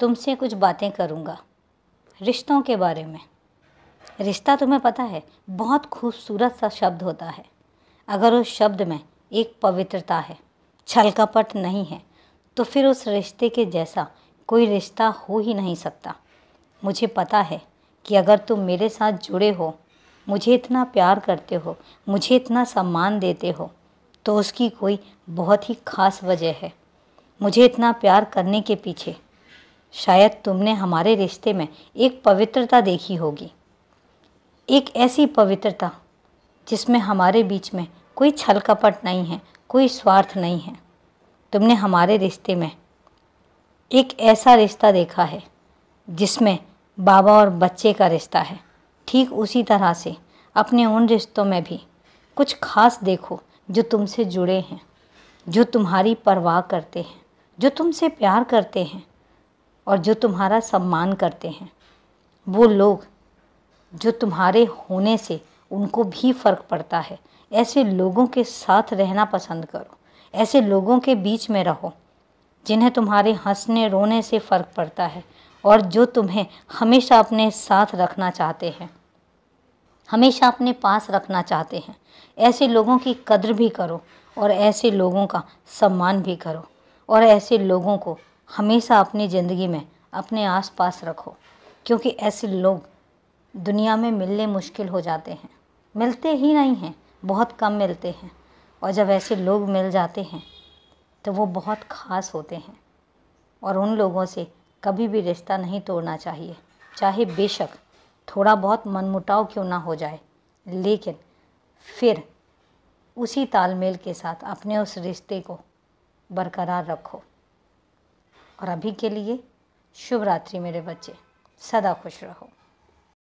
तुमसे कुछ बातें करूँगा रिश्तों के बारे में। रिश्ता तुम्हें पता है बहुत खूबसूरत सा शब्द होता है, अगर उस शब्द में एक पवित्रता है, छलकापट नहीं है, तो फिर उस रिश्ते के जैसा कोई रिश्ता हो ही नहीं सकता। मुझे पता है कि अगर तुम मेरे साथ जुड़े हो, मुझे इतना प्यार करते हो, मुझे इतना सम्मान देते हो, तो उसकी कोई बहुत ही ख़ास वजह है। मुझे इतना प्यार करने के पीछे शायद तुमने हमारे रिश्ते में एक पवित्रता देखी होगी, एक ऐसी पवित्रता जिसमें हमारे बीच में कोई छल कपट नहीं है, कोई स्वार्थ नहीं है। तुमने हमारे रिश्ते में एक ऐसा रिश्ता देखा है जिसमें बाबा और बच्चे का रिश्ता है। ठीक उसी तरह से अपने उन रिश्तों में भी कुछ खास देखो जो तुमसे जुड़े हैं, जो तुम्हारी परवाह करते हैं, जो तुमसे प्यार करते हैं और जो तुम्हारा सम्मान करते हैं। वो लोग जो तुम्हारे होने से उनको भी फ़र्क पड़ता है, ऐसे लोगों के साथ रहना पसंद करो, ऐसे लोगों के बीच में रहो जिन्हें तुम्हारे हंसने रोने से फ़र्क पड़ता है और जो तुम्हें हमेशा अपने साथ रखना चाहते हैं, हमेशा अपने पास रखना चाहते हैं। ऐसे लोगों की कद्र भी करो और ऐसे लोगों का सम्मान भी करो और ऐसे लोगों को हमेशा अपनी ज़िंदगी में अपने आसपास रखो, क्योंकि ऐसे लोग दुनिया में मिलने मुश्किल हो जाते हैं, मिलते ही नहीं हैं, बहुत कम मिलते हैं। और जब ऐसे लोग मिल जाते हैं तो वो बहुत ख़ास होते हैं और उन लोगों से कभी भी रिश्ता नहीं तोड़ना चाहिए, चाहे बेशक थोड़ा बहुत मनमुटाव क्यों ना हो जाए, लेकिन फिर उसी तालमेल के साथ अपने उस रिश्ते को बरकरार रखो। और अभी के लिए शुभ रात्रि मेरे बच्चे, सदा खुश रहो।